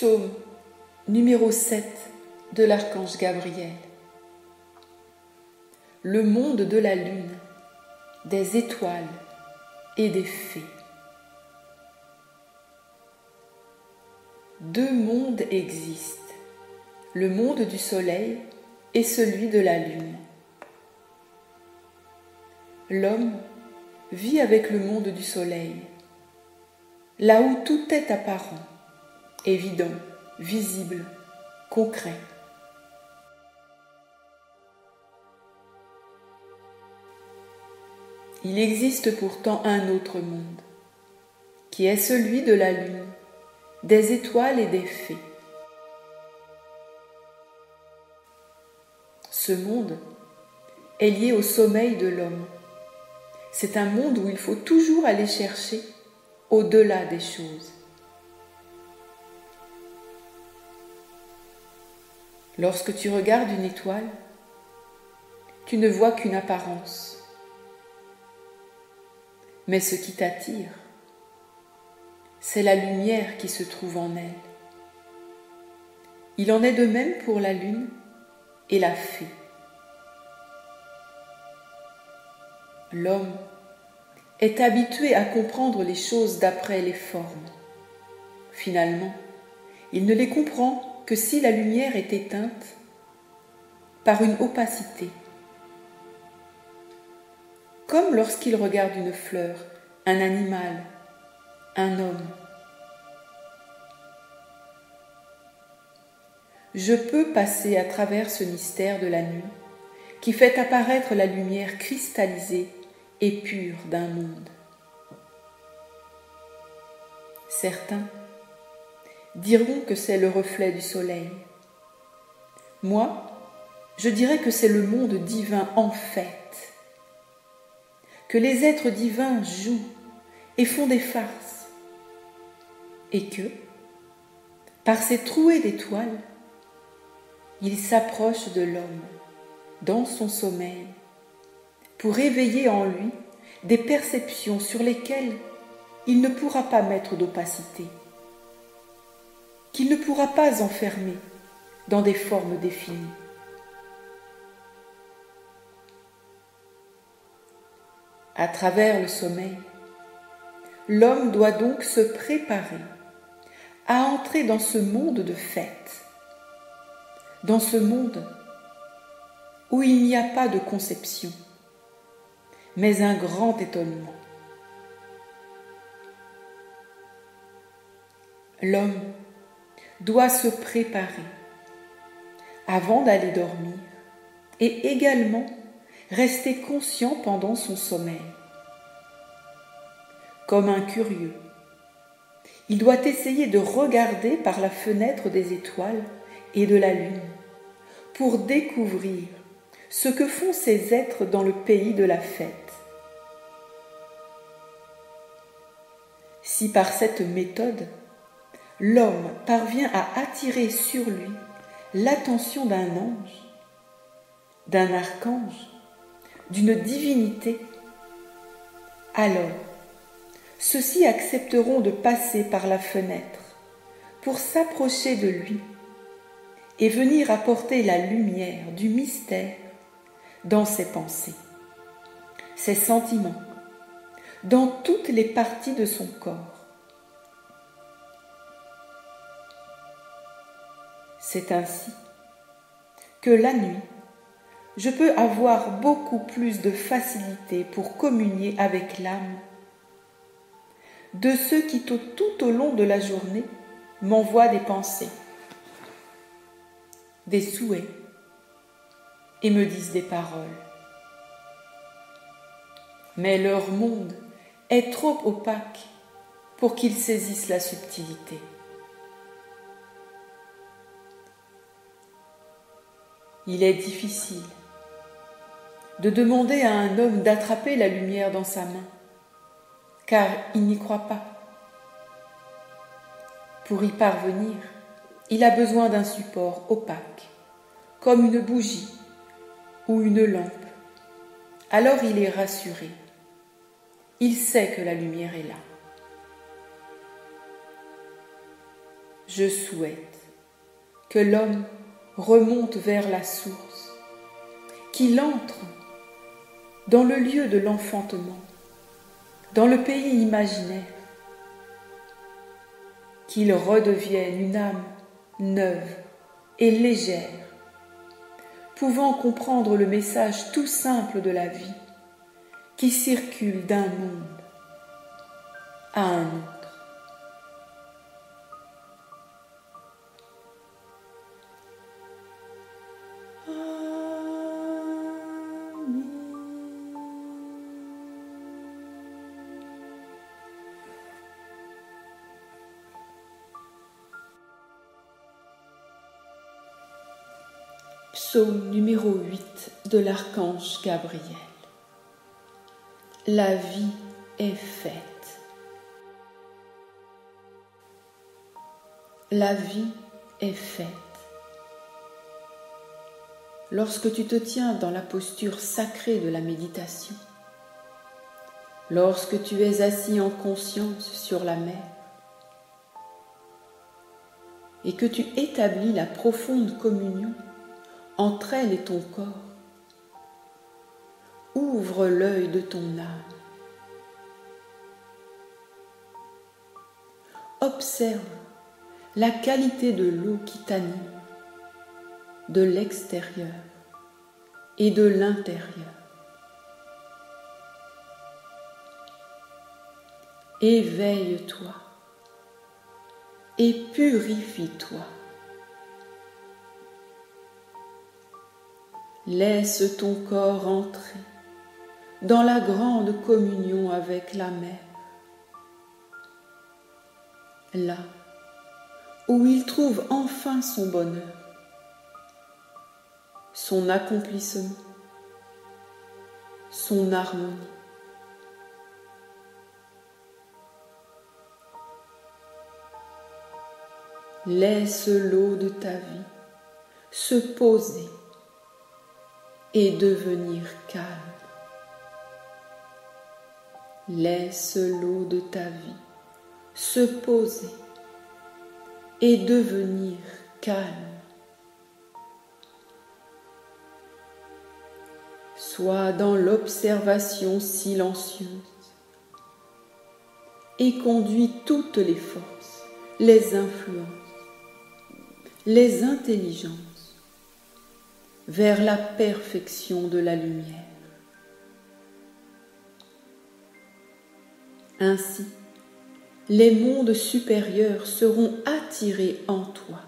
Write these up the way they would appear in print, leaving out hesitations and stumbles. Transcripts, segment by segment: Psaume numéro 7 de l'Archange Gabriel. Le monde de la lune, des étoiles et des fées. Deux mondes existent, le monde du soleil et celui de la lune. L'homme vit avec le monde du soleil, là où tout est apparent, évident, visible, concret. Il existe pourtant un autre monde, qui est celui de la lune, des étoiles et des fées. Ce monde est lié au sommeil de l'homme. C'est un monde où il faut toujours aller chercher au-delà des choses. Lorsque tu regardes une étoile, tu ne vois qu'une apparence. Mais ce qui t'attire, c'est la lumière qui se trouve en elle. Il en est de même pour la lune et la fée. L'homme est habitué à comprendre les choses d'après les formes. Finalement, il ne les comprend que si la lumière est éteinte par une opacité. Comme lorsqu'il regarde une fleur, un animal, un homme. Je peux passer à travers ce mystère de la nuit qui fait apparaître la lumière cristallisée et pure d'un monde. Certains diront que c'est le reflet du soleil. Moi, je dirais que c'est le monde divin en fait, que les êtres divins jouent et font des farces, et que, par ces trouées d'étoiles, ils s'approchent de l'homme dans son sommeil pour éveiller en lui des perceptions sur lesquelles il ne pourra pas mettre d'opacité, qu'il ne pourra pas enfermer dans des formes définies. À travers le sommeil, l'homme doit donc se préparer à entrer dans ce monde de fête, dans ce monde où il n'y a pas de conception, mais un grand étonnement. L'homme doit se préparer avant d'aller dormir et également rester conscient pendant son sommeil. Comme un curieux, il doit essayer de regarder par la fenêtre des étoiles et de la lune pour découvrir ce que font ces êtres dans le pays de la fête. Si par cette méthode, l'homme parvient à attirer sur lui l'attention d'un ange, d'un archange, d'une divinité, alors ceux-ci accepteront de passer par la fenêtre pour s'approcher de lui et venir apporter la lumière du mystère dans ses pensées, ses sentiments, dans toutes les parties de son corps. C'est ainsi que la nuit, je peux avoir beaucoup plus de facilité pour communier avec l'âme de ceux qui tout au long de la journée m'envoient des pensées, des souhaits et me disent des paroles. Mais leur monde est trop opaque pour qu'ils saisissent la subtilité. Il est difficile de demander à un homme d'attraper la lumière dans sa main, car il n'y croit pas. Pour y parvenir, il a besoin d'un support opaque, comme une bougie ou une lampe. Alors il est rassuré. Il sait que la lumière est là. je souhaite que l'homme remonte vers la source, qu'il entre dans le lieu de l'enfantement, dans le pays imaginaire, qu'il redevienne une âme neuve et légère, pouvant comprendre le message tout simple de la vie qui circule d'un monde à un autre. Psaume numéro 8 de l'Archange Gabriel. La vie est faite. La vie est faite. Lorsque tu te tiens dans la posture sacrée de la méditation, lorsque tu es assis en conscience sur la mer, et que tu établis la profonde communion entre elle et ton corps, ouvre l'œil de ton âme. Observe la qualité de l'eau qui t'anime, de l'extérieur et de l'intérieur. Éveille-toi et purifie-toi. Laisse ton corps entrer dans la grande communion avec la mer, là où il trouve enfin son bonheur, son accomplissement, son harmonie. Laisse l'eau de ta vie se poser et devenir calme. Laisse l'eau de ta vie se poser et devenir calme. Sois dans l'observation silencieuse et conduis toutes les forces, les influences, les intelligences vers la perfection de la lumière. Ainsi, les mondes supérieurs seront attirés en toi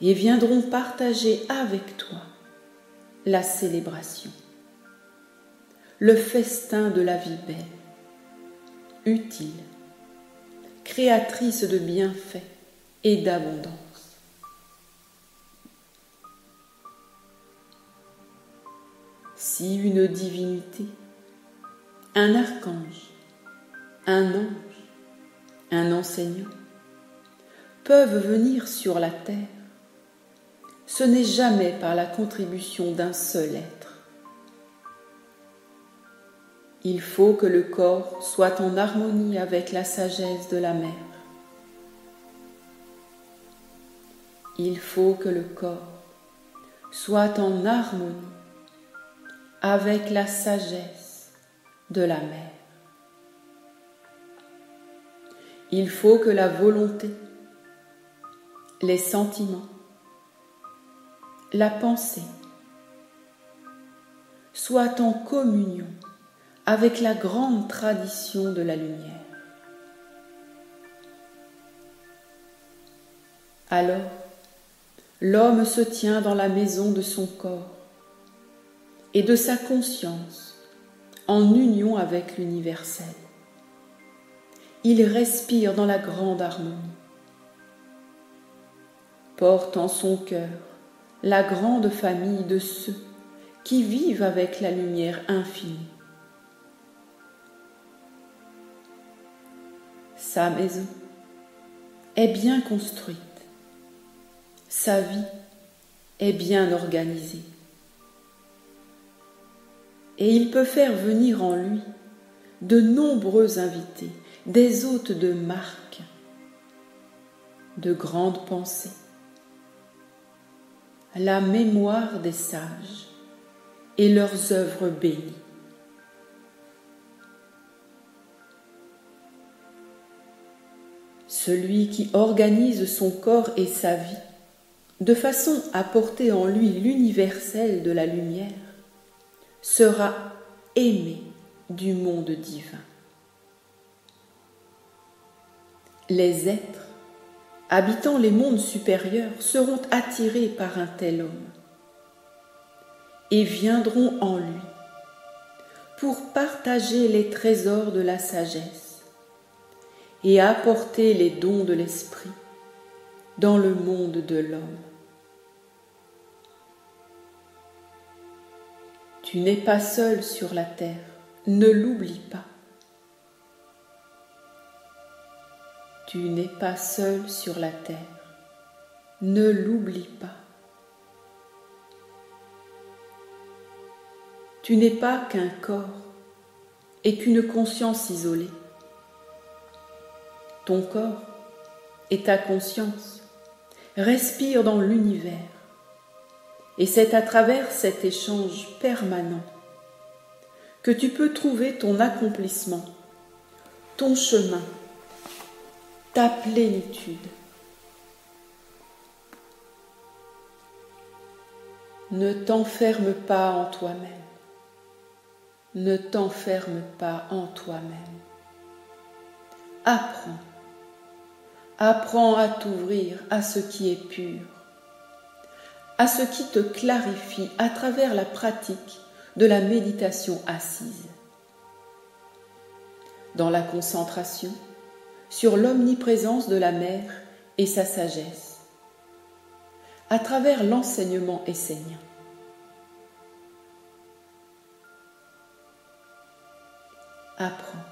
et viendront partager avec toi la célébration, le festin de la vie belle, utile, créatrice de bienfaits et d'abondance. Si une divinité, un archange, un ange, un enseignant peuvent venir sur la terre, ce n'est jamais par la contribution d'un seul être. Il faut que le corps soit en harmonie avec la sagesse de la mer. Il faut que le corps soit en harmonie avec la sagesse de la mer. Il faut que la volonté, les sentiments, la pensée soient en communion avec la grande tradition de la lumière. Alors, l'homme se tient dans la maison de son corps et de sa conscience, en union avec l'universel. Il respire dans la grande harmonie, porte en son cœur la grande famille de ceux qui vivent avec la lumière infinie. Sa maison est bien construite, sa vie est bien organisée. Et il peut faire venir en lui de nombreux invités, des hôtes de marque, de grandes pensées, la mémoire des sages et leurs œuvres bénies. Celui qui organise son corps et sa vie de façon à porter en lui l'universel de la lumière sera aimé du monde divin. Les êtres habitant les mondes supérieurs seront attirés par un tel homme et viendront en lui pour partager les trésors de la sagesse et apporter les dons de l'esprit dans le monde de l'homme. Tu n'es pas seul sur la terre, ne l'oublie pas. Tu n'es pas seul sur la terre, ne l'oublie pas. Tu n'es pas qu'un corps et qu'une conscience isolée. Ton corps et ta conscience respirent dans l'univers et c'est à travers cet échange permanent que tu peux trouver ton accomplissement, ton chemin, ta plénitude. Ne t'enferme pas en toi-même. Ne t'enferme pas en toi-même. Apprends. Apprends à t'ouvrir à ce qui est pur, à ce qui te clarifie à travers la pratique de la méditation assise. Dans la concentration, sur l'omniprésence de la mère et sa sagesse, à travers l'enseignement essénien. Apprends,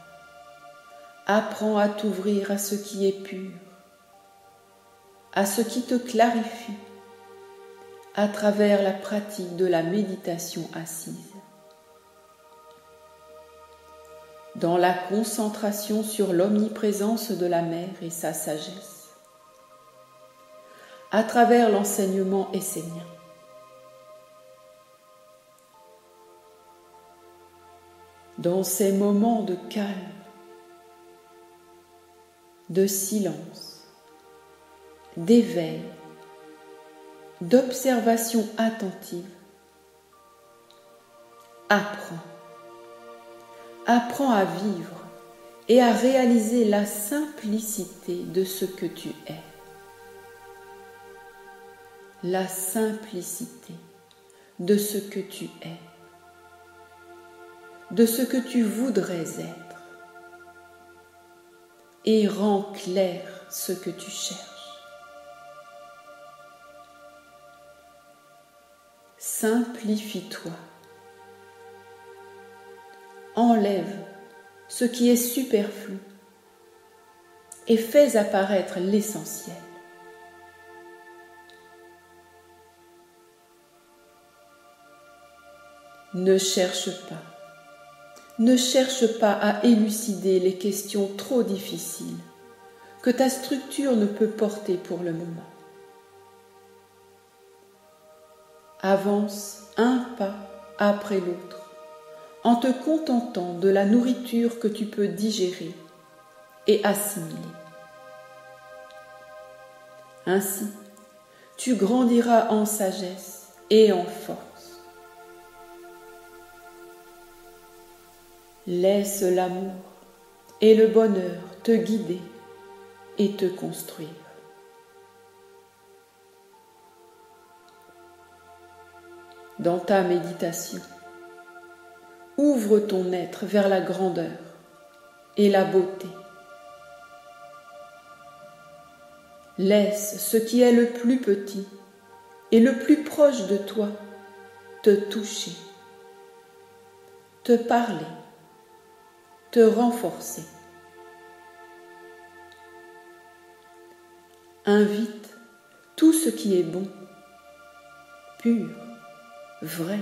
apprends à t'ouvrir à ce qui est pur, à ce qui te clarifie, à travers la pratique de la méditation assise. Dans la concentration sur l'omniprésence de la mère et sa sagesse, à travers l'enseignement essénien. Dans ces moments de calme, de silence, d'éveil, d'observation attentive, apprends. Apprends à vivre et à réaliser la simplicité de ce que tu es. La simplicité de ce que tu es, de ce que tu voudrais être, et rends clair ce que tu cherches. Simplifie-toi. Enlève ce qui est superflu et fais apparaître l'essentiel. Ne cherche pas à élucider les questions trop difficiles que ta structure ne peut porter pour le moment. Avance un pas après l'autre, en te contentant de la nourriture que tu peux digérer et assimiler. Ainsi, tu grandiras en sagesse et en force. Laisse l'amour et le bonheur te guider et te construire. Dans ta méditation, ouvre ton être vers la grandeur et la beauté. Laisse ce qui est le plus petit et le plus proche de toi te toucher, te parler, te renforcer. Invite tout ce qui est bon, pur, vrai,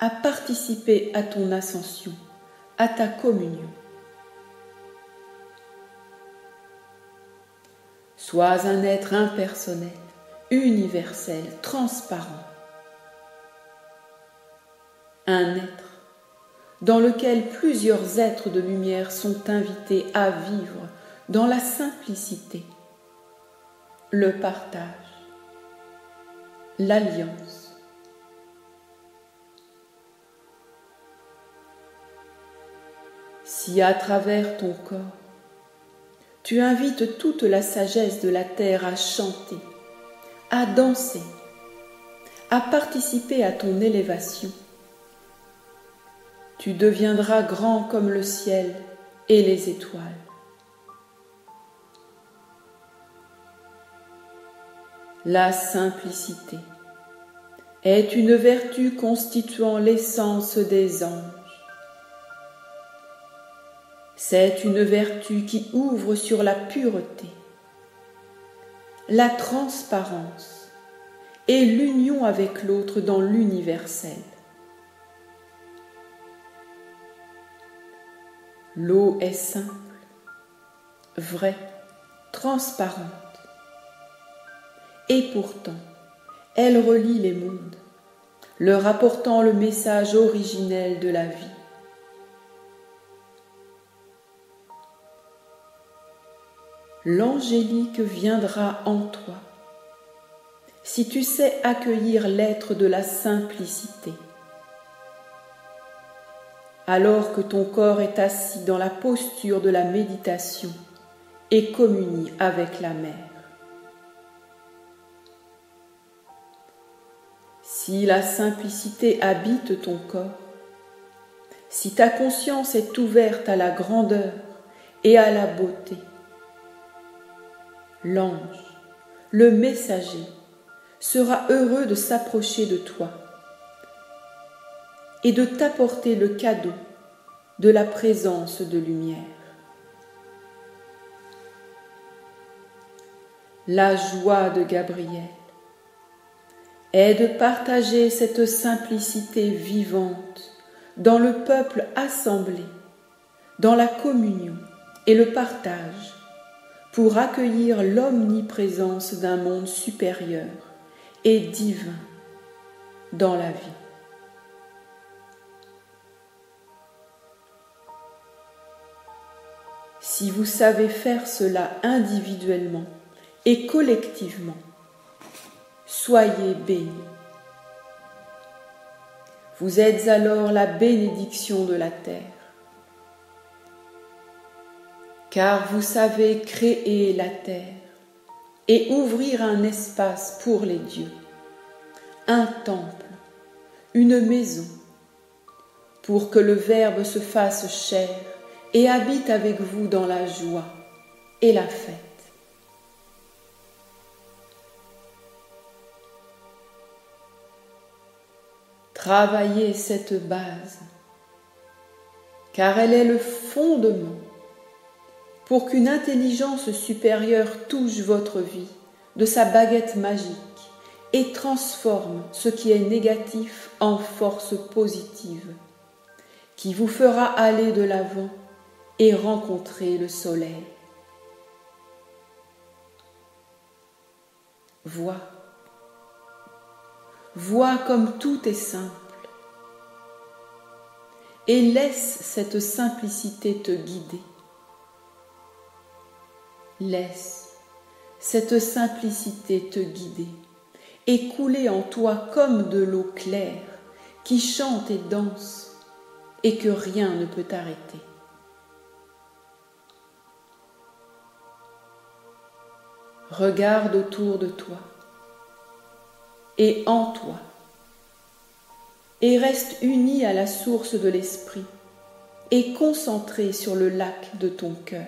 à participer à ton ascension, à ta communion. Sois un être impersonnel, universel, transparent. Un être dans lequel plusieurs êtres de lumière sont invités à vivre dans la simplicité, le partage, l'alliance. Si à travers ton corps, tu invites toute la sagesse de la terre à chanter, à danser, à participer à ton élévation, tu deviendras grand comme le ciel et les étoiles. La simplicité est une vertu constituant l'essence des anges. C'est une vertu qui ouvre sur la pureté, la transparence et l'union avec l'autre dans l'universel. L'eau est simple, vraie, transparente, et pourtant, elle relie les mondes, leur apportant le message originel de la vie. L'angélique viendra en toi, si tu sais accueillir l'être de la simplicité. Alors que ton corps est assis dans la posture de la méditation et communie avec la mer. Si la simplicité habite ton corps, si ta conscience est ouverte à la grandeur et à la beauté, l'ange, le messager, sera heureux de s'approcher de toi et de t'apporter le cadeau de la présence de lumière. La joie de Gabriel est de partager cette simplicité vivante dans le peuple assemblé, dans la communion et le partage, pour accueillir l'omniprésence d'un monde supérieur et divin dans la vie. Si vous savez faire cela individuellement et collectivement, soyez bénis. Vous êtes alors la bénédiction de la terre, car vous savez créer la terre et ouvrir un espace pour les dieux, un temple, une maison, pour que le Verbe se fasse chair et habite avec vous dans la joie et la fête. Travaillez cette base, car elle est le fondement pour qu'une intelligence supérieure touche votre vie de sa baguette magique et transforme ce qui est négatif en force positive, qui vous fera aller de l'avant et rencontrer le soleil. Vois comme tout est simple, et laisse cette simplicité te guider. Laisse cette simplicité te guider et couler en toi comme de l'eau claire qui chante et danse et que rien ne peut arrêter. Regarde autour de toi et en toi et reste uni à la source de l'esprit et concentré sur le lac de ton cœur.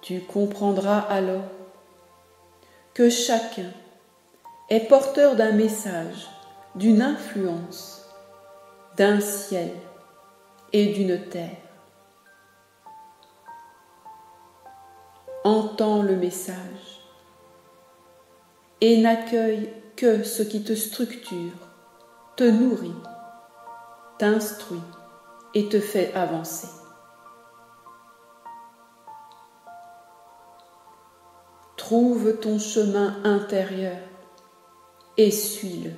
Tu comprendras alors que chacun est porteur d'un message, d'une influence, d'un ciel et d'une terre. Entends le message et n'accueille que ce qui te structure, te nourrit, t'instruit et te fait avancer. Trouve ton chemin intérieur et suis-le.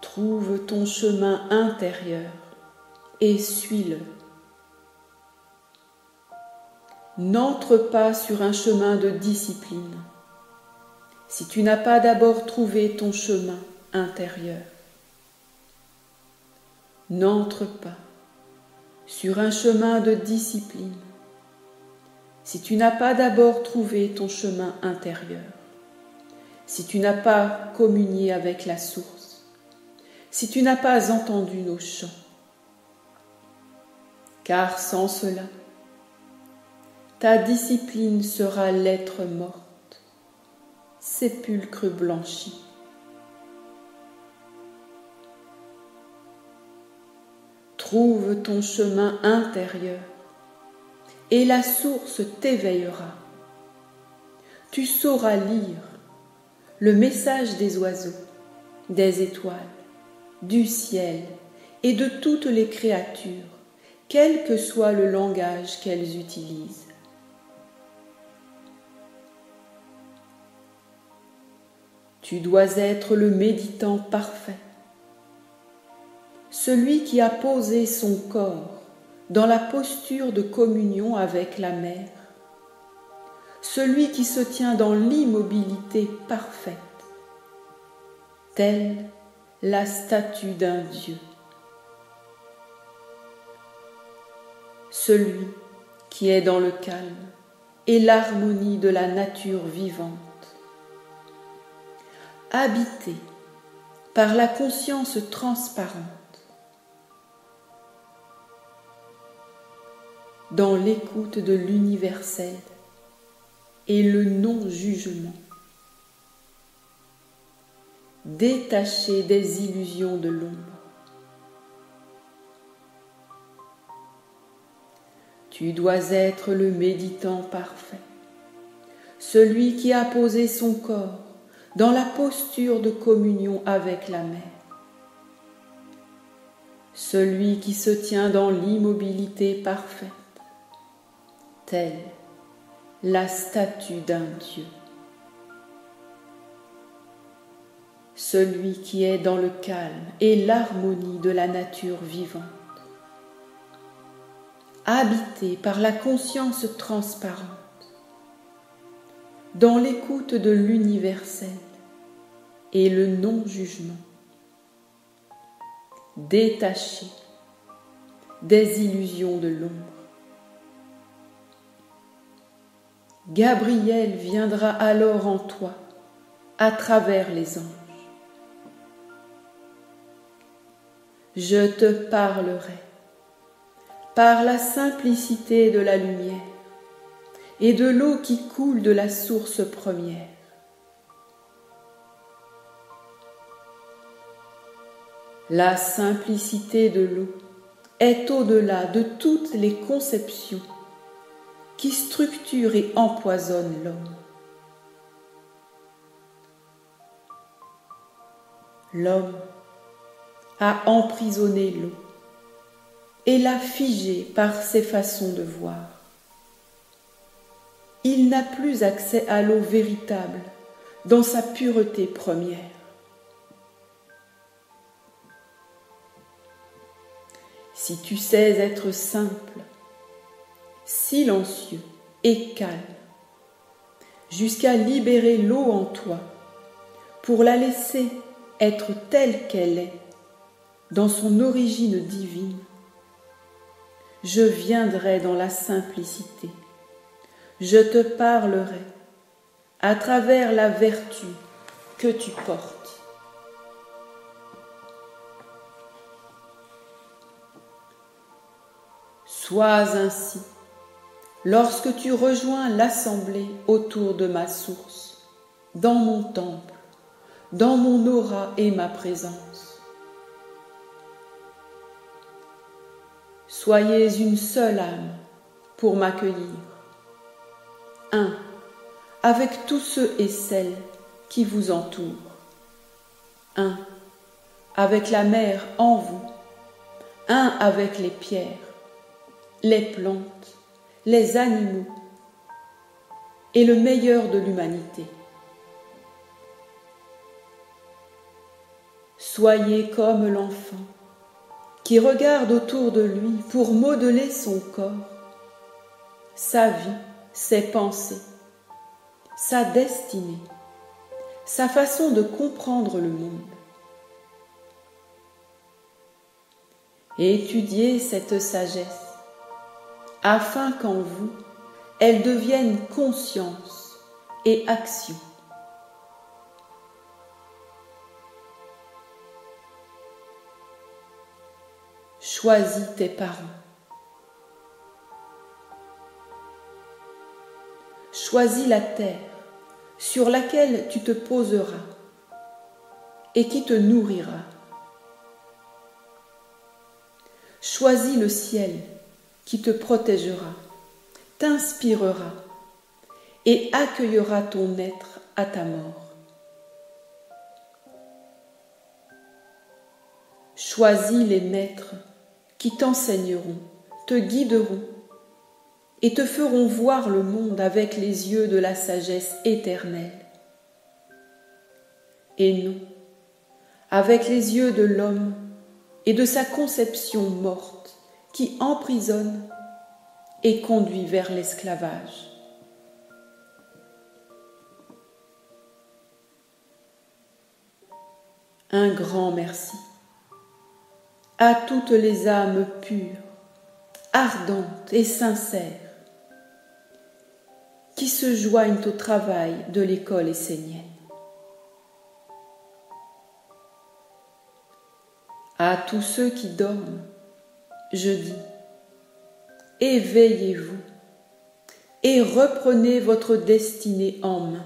Trouve ton chemin intérieur et suis-le. N'entre pas sur un chemin de discipline si tu n'as pas d'abord trouvé ton chemin intérieur. N'entre pas sur un chemin de discipline si tu n'as pas d'abord trouvé ton chemin intérieur, si tu n'as pas communié avec la source, si tu n'as pas entendu nos chants, car sans cela, ta discipline sera lettre morte, sépulcre blanchi. Trouve ton chemin intérieur et la source t'éveillera. Tu sauras lire le message des oiseaux, des étoiles, du ciel et de toutes les créatures, quel que soit le langage qu'elles utilisent. Tu dois être le méditant parfait, celui qui a posé son corps dans la posture de communion avec la mer, celui qui se tient dans l'immobilité parfaite, tel la statue d'un Dieu, celui qui est dans le calme et l'harmonie de la nature vivante, habité par la conscience transparente, dans l'écoute de l'universel et le non-jugement, détaché des illusions de l'ombre. Tu dois être le méditant parfait, celui qui a posé son corps dans la posture de communion avec la mer, celui qui se tient dans l'immobilité parfaite, telle la statue d'un Dieu, celui qui est dans le calme et l'harmonie de la nature vivante, habité par la conscience transparente, dans l'écoute de l'universel et le non-jugement, détaché des illusions de l'ombre. Gabriel viendra alors en toi à travers les anges. Je te parlerai par la simplicité de la lumière et de l'eau qui coule de la source première. La simplicité de l'eau est au-delà de toutes les conceptions qui structurent et empoisonnent l'homme. L'homme a emprisonné l'eau et l'a figée par ses façons de voir. Il n'a plus accès à l'eau véritable dans sa pureté première. Si tu sais être simple, silencieux et calme, jusqu'à libérer l'eau en toi pour la laisser être telle qu'elle est, dans son origine divine, je viendrai dans la simplicité, je te parlerai à travers la vertu que tu portes. Sois ainsi lorsque tu rejoins l'assemblée autour de ma source, dans mon temple, dans mon aura et ma présence. Soyez une seule âme pour m'accueillir, un avec tous ceux et celles qui vous entourent, un avec la mer en vous, un avec les pierres, les plantes, les animaux et le meilleur de l'humanité. Soyez comme l'enfant qui regarde autour de lui pour modeler son corps, sa vie, ses pensées, sa destinée, sa façon de comprendre le monde. Étudiez cette sagesse, afin qu'en vous, elle devienne conscience et action. Choisis tes parents. Choisis la terre sur laquelle tu te poseras et qui te nourrira. Choisis le ciel qui te protégera, t'inspirera et accueillera ton être à ta mort. Choisis les maîtres qui t'enseigneront, te guideront et te feront voir le monde avec les yeux de la sagesse éternelle, et non avec les yeux de l'homme et de sa conception morte qui emprisonne et conduit vers l'esclavage. Un grand merci à toutes les âmes pures, ardentes et sincères qui se joignent au travail de l'école essénienne. À tous ceux qui dorment, je dis, éveillez-vous et reprenez votre destinée en main.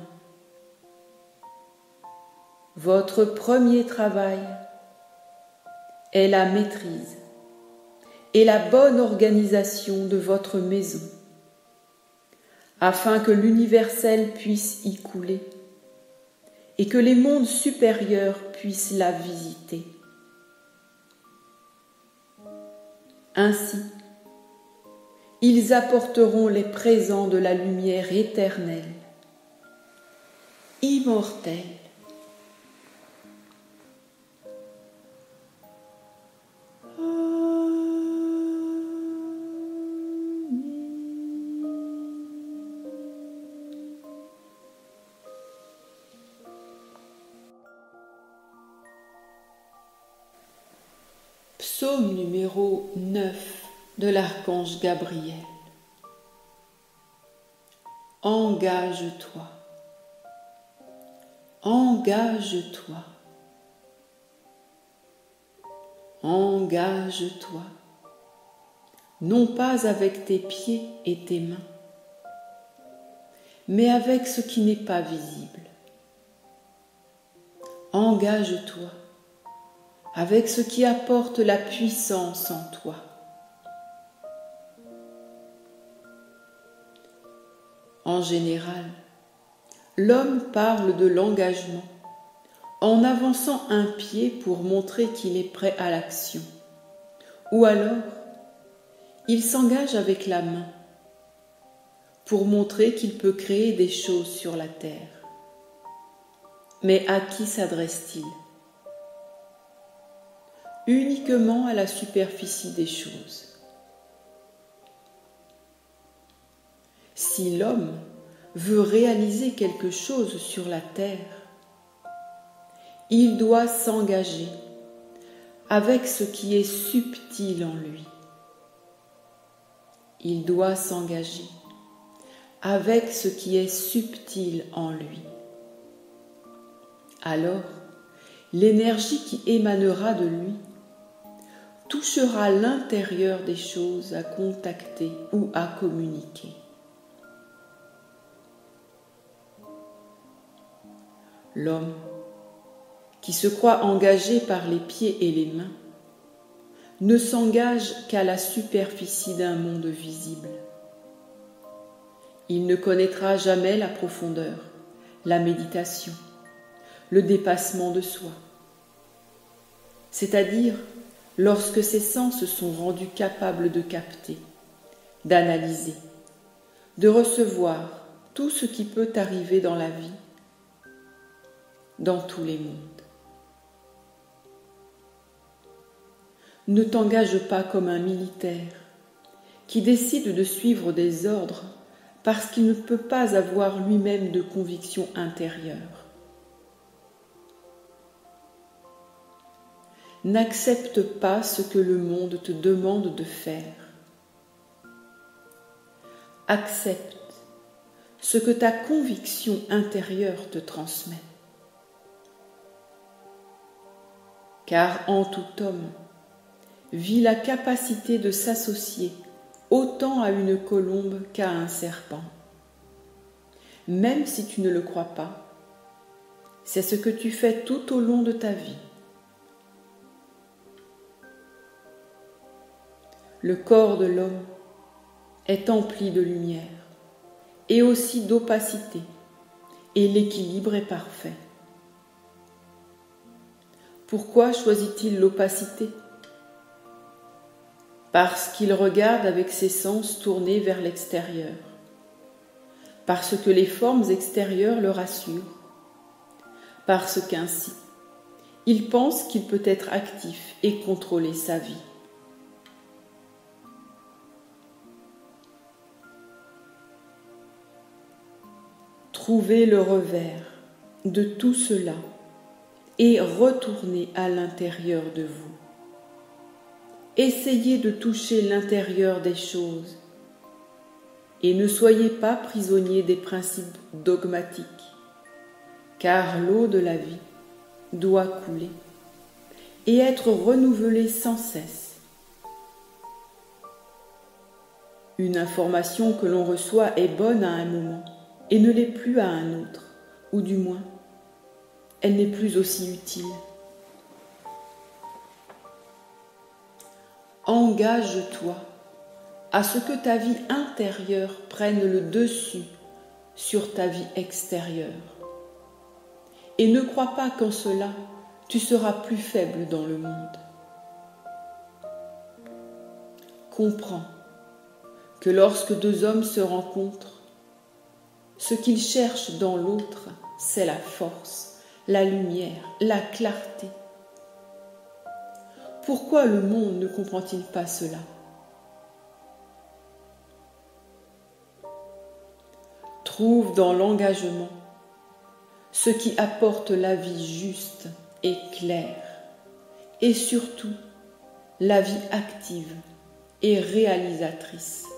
Votre premier travail est la maîtrise et la bonne organisation de votre maison, afin que l'universel puisse y couler et que les mondes supérieurs puissent la visiter. Ainsi, ils apporteront les présents de la lumière éternelle, immortelle. Psaume numéro 9 de l'Archange Gabriel. Engage-toi, engage-toi, engage-toi, non pas avec tes pieds et tes mains, mais avec ce qui n'est pas visible. Engage-toi avec ce qui apporte la puissance en toi. En général, l'homme parle de l'engagement en avançant un pied pour montrer qu'il est prêt à l'action, ou alors il s'engage avec la main pour montrer qu'il peut créer des choses sur la terre. Mais à qui s'adresse-t-il? Uniquement à la superficie des choses. Si l'homme veut réaliser quelque chose sur la terre, il doit s'engager avec ce qui est subtil en lui. Il doit s'engager avec ce qui est subtil en lui. Alors, l'énergie qui émanera de lui touchera l'intérieur des choses à contacter ou à communiquer. L'homme qui se croit engagé par les pieds et les mains ne s'engage qu'à la superficie d'un monde visible. Il ne connaîtra jamais la profondeur, la méditation, le dépassement de soi, c'est-à-dire lorsque ses sens sont rendus capables de capter, d'analyser, de recevoir tout ce qui peut arriver dans la vie, dans tous les mondes. Ne t'engage pas comme un militaire qui décide de suivre des ordres parce qu'il ne peut pas avoir lui-même de conviction intérieure. N'accepte pas ce que le monde te demande de faire. Accepte ce que ta conviction intérieure te transmet. Car en tout homme vit la capacité de s'associer autant à une colombe qu'à un serpent. Même si tu ne le crois pas, c'est ce que tu fais tout au long de ta vie. Le corps de l'homme est empli de lumière et aussi d'opacité, et l'équilibre est parfait. Pourquoi choisit-il l'opacité? Parce qu'il regarde avec ses sens tournés vers l'extérieur, parce que les formes extérieures le rassurent, parce qu'ainsi, il pense qu'il peut être actif et contrôler sa vie. Trouvez le revers de tout cela et retournez à l'intérieur de vous. Essayez de toucher l'intérieur des choses et ne soyez pas prisonnier des principes dogmatiques, car l'eau de la vie doit couler et être renouvelée sans cesse. Une information que l'on reçoit est bonne à un moment, et ne l'est plus à un autre, ou du moins, elle n'est plus aussi utile. Engage-toi à ce que ta vie intérieure prenne le dessus sur ta vie extérieure. Et ne crois pas qu'en cela, tu seras plus faible dans le monde. Comprends que lorsque deux hommes se rencontrent, ce qu'ils cherchent dans l'autre, c'est la force, la lumière, la clarté. Pourquoi le monde ne comprend-il pas cela? Trouve dans l'engagement ce qui apporte la vie juste et claire, et surtout la vie active et réalisatrice.